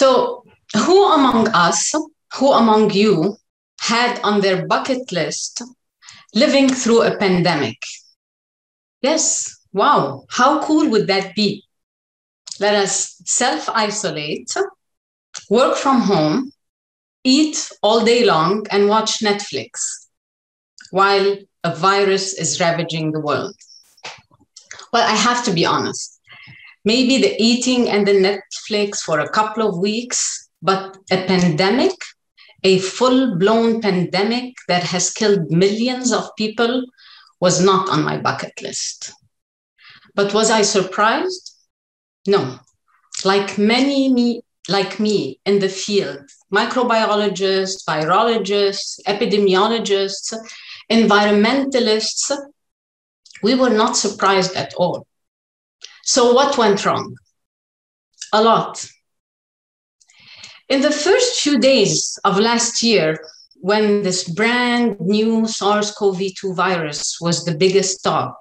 So who among us, who among you had on their bucket list living through a pandemic? Yes. Wow. How cool would that be? Let us self-isolate, work from home, eat all day long, and watch Netflix while a virus is ravaging the world. Well, I have to be honest. Maybe the eating and the Netflix for a couple of weeks, but a pandemic, a full-blown pandemic that has killed millions of people was not on my bucket list. But was I surprised? No. Like many like me in the field, microbiologists, virologists, epidemiologists, environmentalists, we were not surprised at all. So what went wrong? A lot. In the first few days of last year, when this brand new SARS-CoV-2 virus was the biggest talk,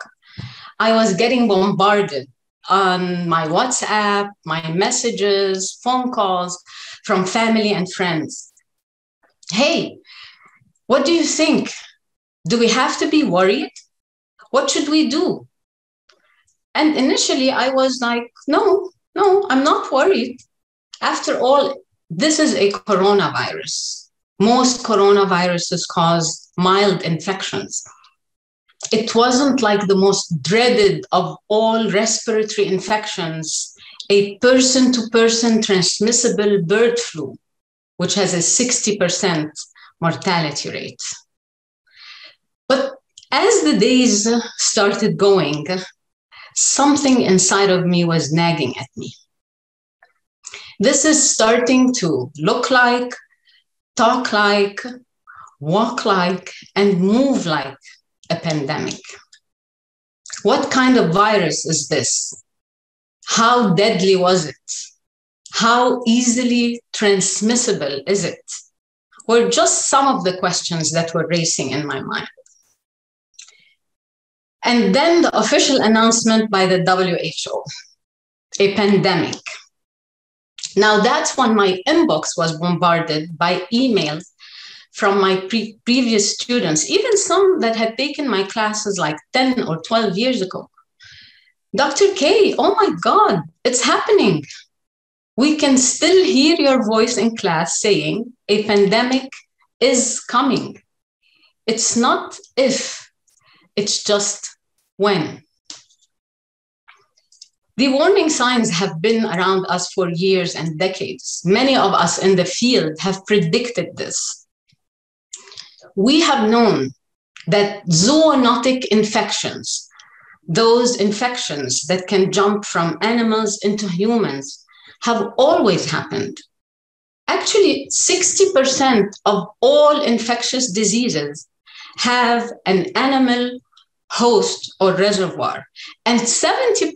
I was getting bombarded on my WhatsApp, my messages, phone calls from family and friends. Hey, what do you think? Do we have to be worried? What should we do? And initially I was like, no, I'm not worried. After all, this is a coronavirus. Most coronaviruses cause mild infections. It wasn't like the most dreaded of all respiratory infections, a person-to-person transmissible bird flu, which has a 60% mortality rate. But as the days started going, something inside of me was nagging at me. This is starting to look like, talk like, walk like, and move like a pandemic. What kind of virus is this? How deadly was it? How easily transmissible is it? Were just some of the questions that were racing in my mind. And then the official announcement by the WHO, a pandemic. Now that's when my inbox was bombarded by emails from my previous students, even some that had taken my classes like 10 or 12 years ago. Dr. K, oh my God, it's happening. We can still hear your voice in class saying a pandemic is coming. It's not if, it's just when. The warning signs have been around us for years and decades. Many of us in the field have predicted this. We have known that zoonotic infections, those infections that can jump from animals into humans, have always happened. Actually, 60% of all infectious diseases have an animal host or reservoir, and 70%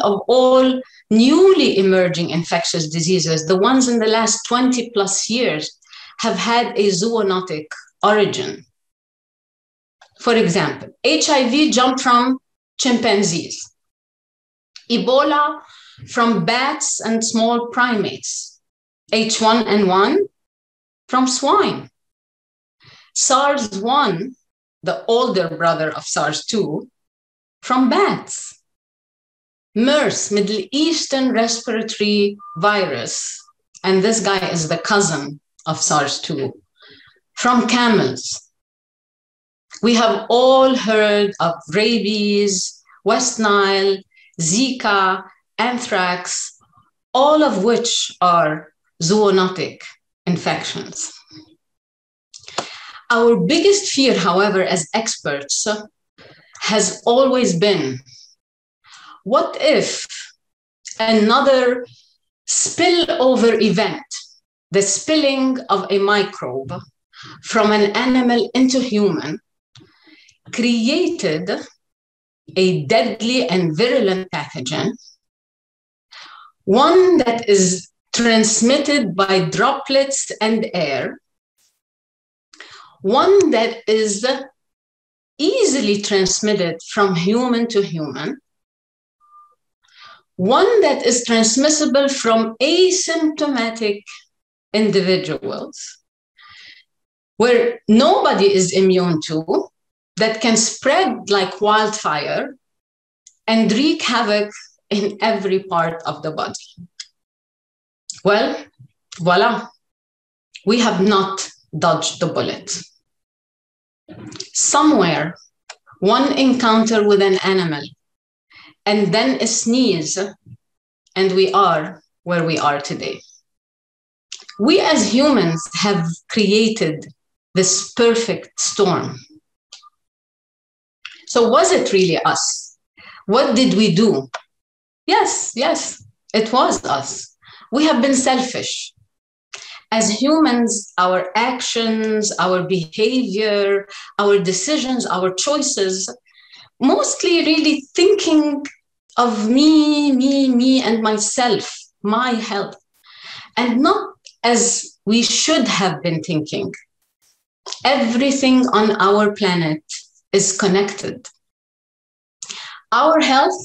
of all newly emerging infectious diseases, the ones in the last 20 plus years, have had a zoonotic origin. For example, HIV jumped from chimpanzees, Ebola from bats and small primates, H1N1 from swine, SARS-1, the older brother of SARS-2, from bats, MERS, Middle Eastern respiratory virus, and this guy is the cousin of SARS-2, from camels. We have all heard of rabies, West Nile, Zika, anthrax, all of which are zoonotic infections. Our biggest fear, however, as experts, has always been, what if another spillover event, the spilling of a microbe from an animal into human, created a deadly and virulent pathogen, one that is transmitted by droplets and air, one that is easily transmitted from human to human, one that is transmissible from asymptomatic individuals, where nobody is immune to, that can spread like wildfire and wreak havoc in every part of the body. Well, voila, we have not dodged the bullet. Somewhere, one encounter with an animal and then a sneeze, and we are where we are today. We as humans have created this perfect storm. So was it really us? What did we do? Yes, it was us. We have been selfish. As humans, our actions, our behavior, our decisions, our choices, mostly really thinking of me, and myself, my health, and not as we should have been thinking. Everything on our planet is connected. Our health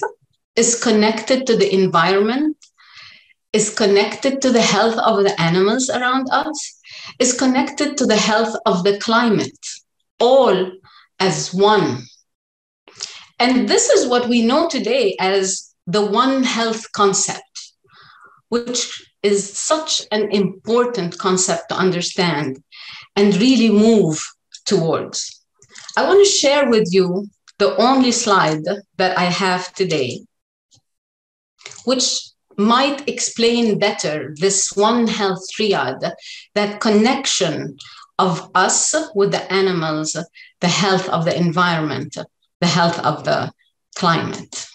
is connected to the environment, is connected to the health of the animals around us, is connected to the health of the climate, all as one. And this is what we know today as the One Health concept, which is such an important concept to understand and really move towards. I want to share with you the only slide that I have today, which might explain better this One Health triad, that connection of us with the animals, the health of the environment, the health of the climate.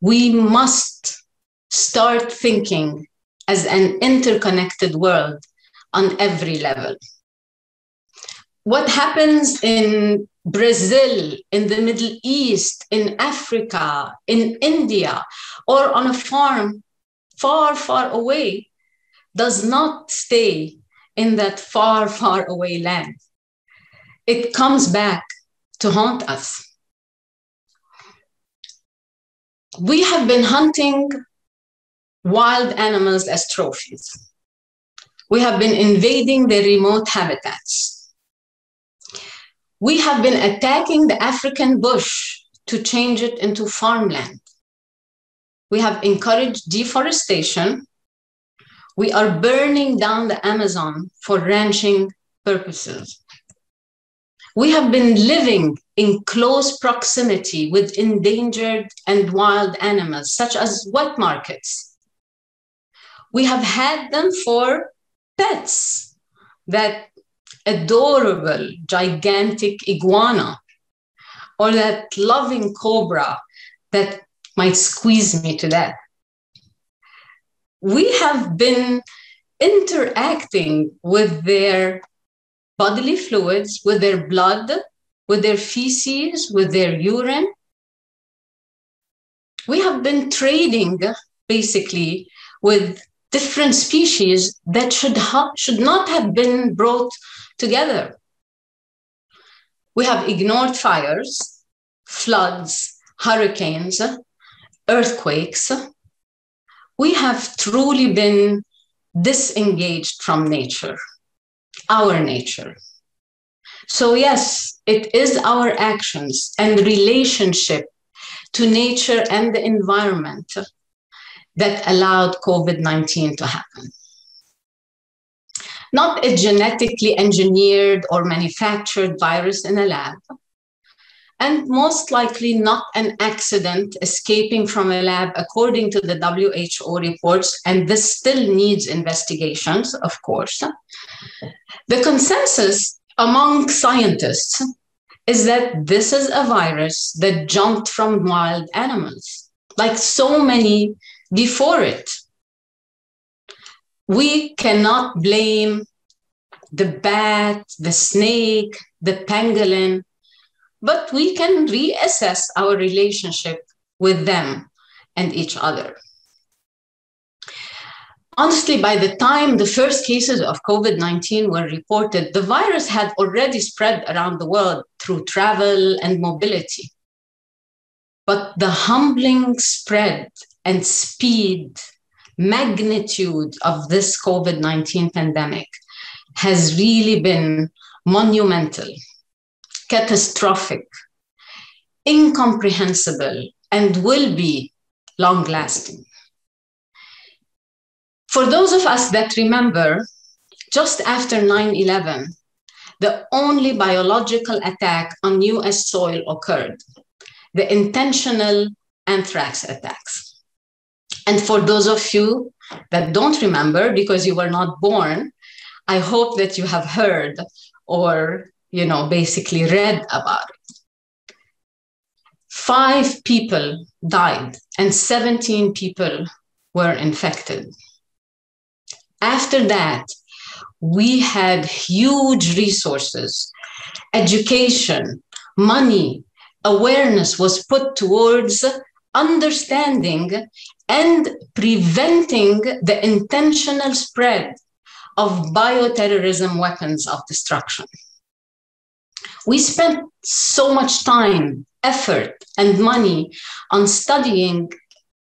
We must start thinking as an interconnected world on every level. What happens in Brazil, in the Middle East, in Africa, in India, or on a farm far, far away, does not stay in that far, far away land. It comes back to haunt us. We have been hunting wild animals as trophies. We have been invading their remote habitats. We have been attacking the African bush to change it into farmland. We have encouraged deforestation. We are burning down the Amazon for ranching purposes. We have been living in close proximity with endangered and wild animals, such as wet markets. We have had them for pets, that adorable, gigantic iguana, or that loving cobra that might squeeze me to death. We have been interacting with their bodily fluids, with their blood, with their feces, with their urine. We have been trading, basically, with different species that should not have been brought together. We have ignored fires, floods, hurricanes, earthquakes. We have truly been disengaged from nature, our nature. So yes, it is our actions and relationship to nature and the environment that allowed COVID-19 to happen. Not a genetically engineered or manufactured virus in a lab, and most likely not an accident escaping from a lab, according to the WHO reports, and this still needs investigations, of course. The consensus among scientists is that this is a virus that jumped from wild animals, like so many before it. We cannot blame the bat, the snake, the pangolin, but we can reassess our relationship with them and each other. Honestly, by the time the first cases of COVID-19 were reported, the virus had already spread around the world through travel and mobility. But the humbling spread and speed, magnitude of this COVID-19 pandemic has really been monumental, catastrophic, incomprehensible, and will be long-lasting. For those of us that remember, just after 9/11, the only biological attack on US soil occurred, the intentional anthrax attacks. And for those of you that don't remember because you were not born, I hope that you have heard or, basically read about it. 5 people died and 17 people were infected. After that, we had huge resources, education, money, awareness was put towards understanding and preventing the intentional spread of bioterrorism weapons of destruction. We spent so much time, effort, and money on studying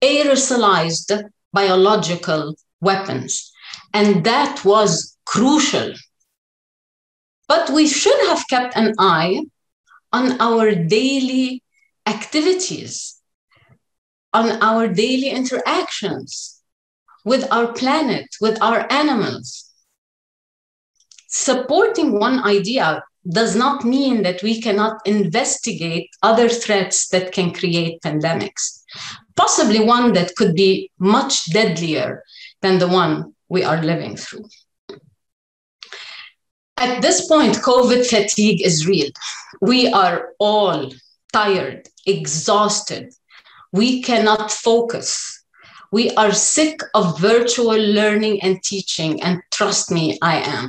aerosolized biological weapons. And that was crucial. But we should have kept an eye on our daily activities, on our daily interactions with our planet, with our animals. Supporting one idea does not mean that we cannot investigate other threats that can create pandemics, possibly one that could be much deadlier than the one we are living through. At this point, COVID fatigue is real. We are all tired, exhausted. We cannot focus. We are sick of virtual learning and teaching, and trust me, I am.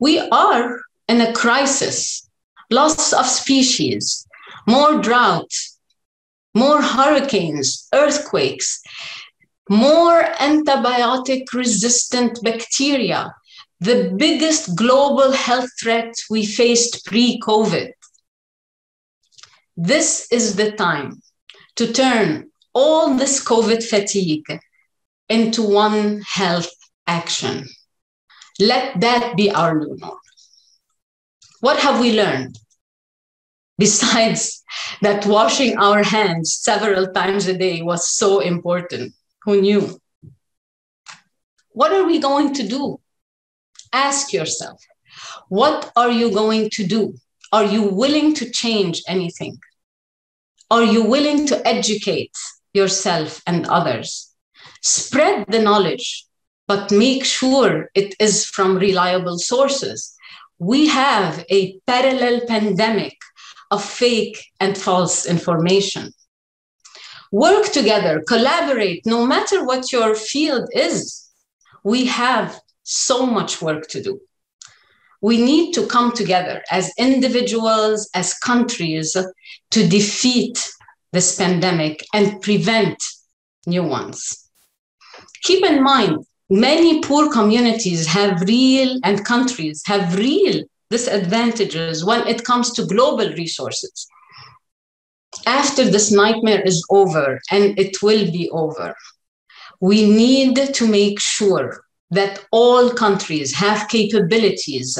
We are in a crisis, loss of species, more drought, more hurricanes, earthquakes, more antibiotic-resistant bacteria, the biggest global health threat we faced pre-COVID. This is the time to turn all this COVID fatigue into one health action. Let that be our new norm. What have we learned? Besides that washing our hands several times a day was so important. Who knew? What are we going to do? Ask yourself, what are you going to do? Are you willing to change anything? Are you willing to educate yourself and others? Spread the knowledge, but make sure it is from reliable sources. We have a parallel pandemic of fake and false information. Work together, collaborate, no matter what your field is. We have so much work to do. We need to come together as individuals, as countries, to defeat this pandemic and prevent new ones. Keep in mind, many poor communities have real, and countries have real disadvantages when it comes to global resources. After this nightmare is over, and it will be over, we need to make sure that all countries have capabilities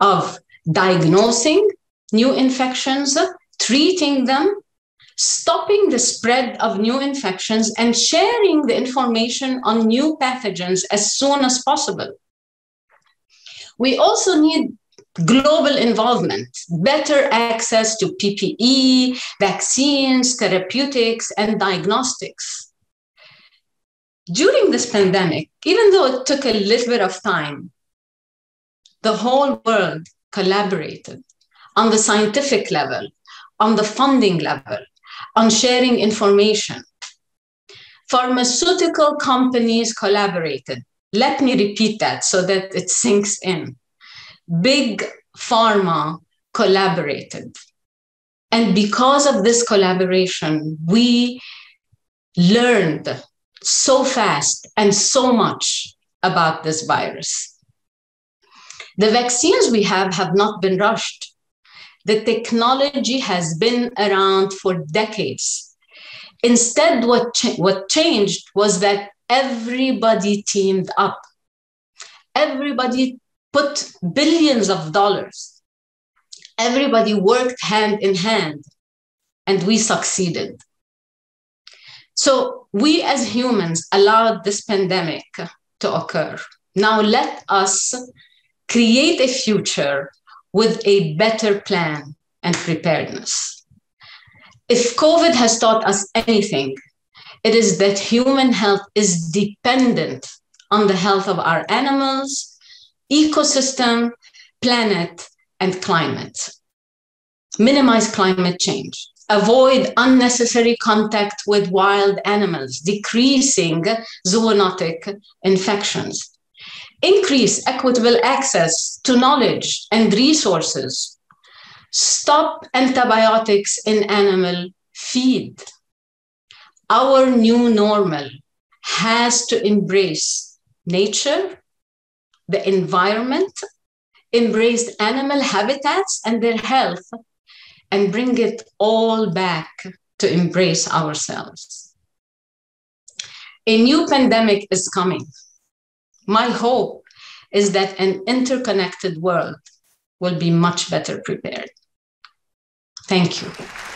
of diagnosing new infections, treating them, stopping the spread of new infections, and sharing the information on new pathogens as soon as possible. We also need global involvement, better access to PPE, vaccines, therapeutics, and diagnostics. During this pandemic, even though it took a little bit of time, the whole world collaborated on the scientific level, on the funding level, on sharing information. Pharmaceutical companies collaborated. Let me repeat that so that it sinks in. Big pharma collaborated. And because of this collaboration, we learned so fast and so much about this virus. The vaccines we have not been rushed. The technology has been around for decades. Instead, what changed was that everybody teamed up. Everybody put billions of dollars. Everybody worked hand in hand, and we succeeded. So we as humans allowed this pandemic to occur. Now let us create a future with a better plan and preparedness. If COVID has taught us anything, it is that human health is dependent on the health of our animals, ecosystem, planet, and climate. Minimize climate change. Avoid unnecessary contact with wild animals, decreasing zoonotic infections. Increase equitable access to knowledge and resources. Stop antibiotics in animal feed. Our new normal has to embrace nature, the environment, embrace animal habitats and their health, and bring it all back to embrace ourselves. A new pandemic is coming. My hope is that an interconnected world will be much better prepared. Thank you.